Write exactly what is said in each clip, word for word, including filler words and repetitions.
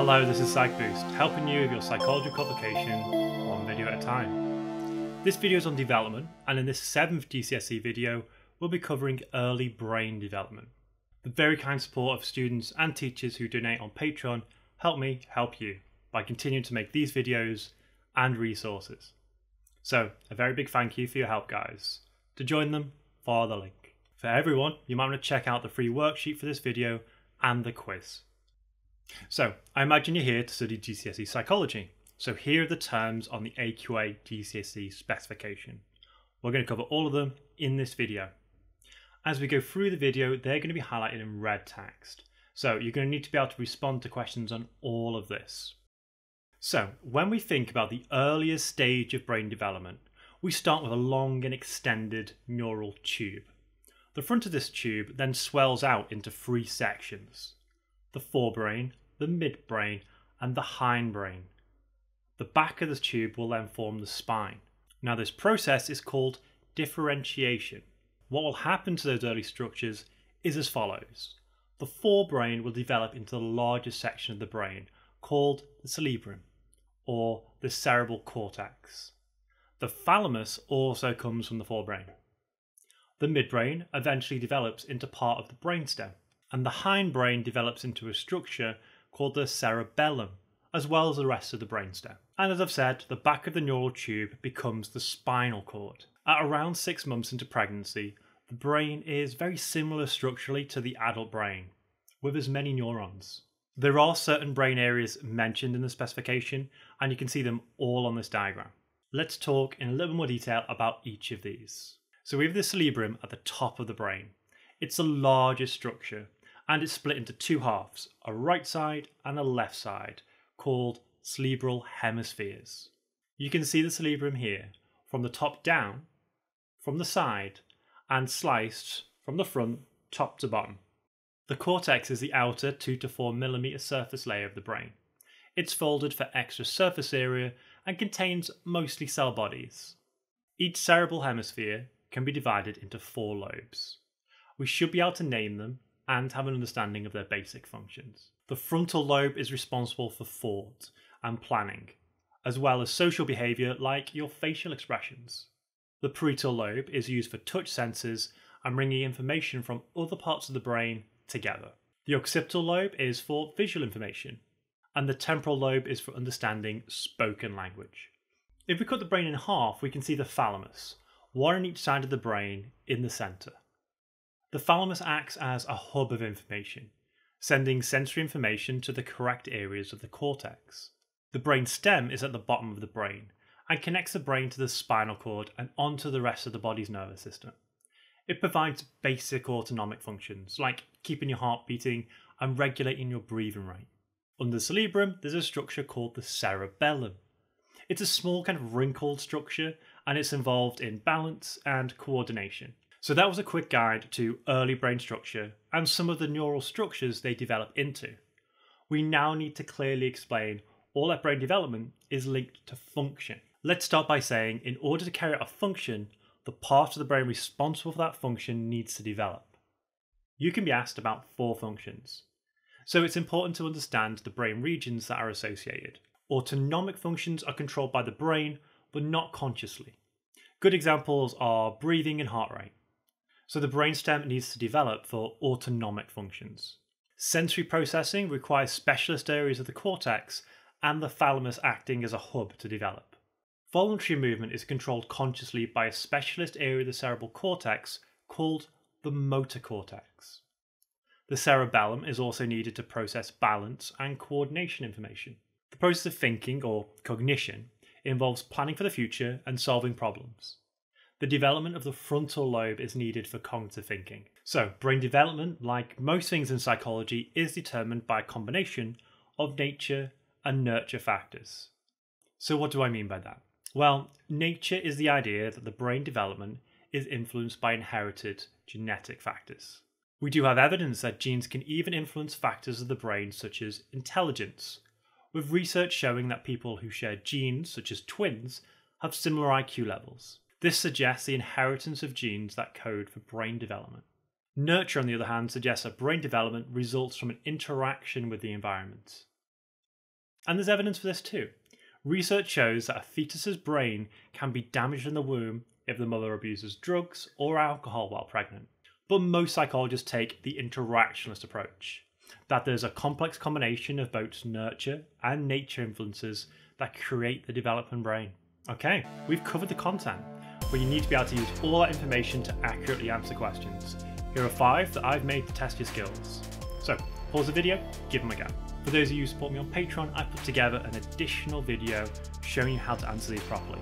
Hello, this is PsychBoost, helping you with your psychology qualification one video at a time. This video is on development, and in this seventh G C S E video, we'll be covering early brain development. The very kind support of students and teachers who donate on Patreon help me help you by continuing to make these videos and resources. So, a very big thank you for your help, guys. To join them, follow the link. For everyone, you might want to check out the free worksheet for this video and the quiz. So, I imagine you're here to study G C S E psychology, so here are the terms on the A Q A G C S E specification. We're going to cover all of them in this video. As we go through the video, they're going to be highlighted in red text, so you're going to need to be able to respond to questions on all of this. So, when we think about the earliest stage of brain development, we start with a long and extended neural tube. The front of this tube then swells out into three sections: the forebrain, the midbrain, and the hindbrain. The back of the tube will then form the spine. Now, this process is called differentiation. What will happen to those early structures is as follows. The forebrain will develop into the largest section of the brain, called the cerebrum, or the cerebral cortex. The thalamus also comes from the forebrain. The midbrain eventually develops into part of the brainstem, and the hindbrain develops into a structure called the cerebellum, as well as the rest of the brainstem. And as I've said, the back of the neural tube becomes the spinal cord. At around six months into pregnancy, the brain is very similar structurally to the adult brain, with as many neurons. There are certain brain areas mentioned in the specification, and you can see them all on this diagram. Let's talk in a little more detail about each of these. So we have the cerebrum at the top of the brain. It's the largest structure, and it's split into two halves, a right side and a left side, called cerebral hemispheres. You can see the cerebrum here, from the top down, from the side, and sliced from the front, top to bottom. The cortex is the outer two to four millimeter surface layer of the brain. It's folded for extra surface area and contains mostly cell bodies. Each cerebral hemisphere can be divided into four lobes. We should be able to name them and have an understanding of their basic functions. The frontal lobe is responsible for thought and planning, as well as social behaviour like your facial expressions. The parietal lobe is used for touch sensors and bringing information from other parts of the brain together. The occipital lobe is for visual information, and the temporal lobe is for understanding spoken language. If we cut the brain in half, we can see the thalamus, one on each side of the brain in the centre. The thalamus acts as a hub of information, sending sensory information to the correct areas of the cortex. The brain stem is at the bottom of the brain and connects the brain to the spinal cord and onto the rest of the body's nervous system. It provides basic autonomic functions like keeping your heart beating and regulating your breathing rate. Under the cerebrum, there's a structure called the cerebellum. It's a small kind of wrinkled structure, and it's involved in balance and coordination. So that was a quick guide to early brain structure and some of the neural structures they develop into. We now need to clearly explain all that brain development is linked to function. Let's start by saying in order to carry out a function, the part of the brain responsible for that function needs to develop. You can be asked about four functions, so it's important to understand the brain regions that are associated. Autonomic functions are controlled by the brain, but not consciously. Good examples are breathing and heart rate. So the brainstem needs to develop for autonomic functions. Sensory processing requires specialist areas of the cortex and the thalamus acting as a hub to develop. Voluntary movement is controlled consciously by a specialist area of the cerebral cortex called the motor cortex. The cerebellum is also needed to process balance and coordination information. The process of thinking, or cognition, involves planning for the future and solving problems. The development of the frontal lobe is needed for cognitive thinking. So, brain development, like most things in psychology, is determined by a combination of nature and nurture factors. So what do I mean by that? Well, nature is the idea that the brain development is influenced by inherited genetic factors. We do have evidence that genes can even influence factors of the brain such as intelligence, with research showing that people who share genes, such as twins, have similar I Q levels. This suggests the inheritance of genes that code for brain development. Nurture, on the other hand, suggests that brain development results from an interaction with the environment. And there's evidence for this too. Research shows that a fetus's brain can be damaged in the womb if the mother abuses drugs or alcohol while pregnant. But most psychologists take the interactionist approach, that there's a complex combination of both nurture and nature influences that create the developing brain. Okay, we've covered the content, but you need to be able to use all that information to accurately answer questions. Here are five that I've made to test your skills. So pause the video, give them a go. For those of you who support me on Patreon, I've put together an additional video showing you how to answer these properly.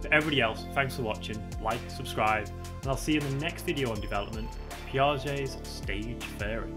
For everybody else, thanks for watching, like, subscribe, and I'll see you in the next video on development, Piaget's stage theory.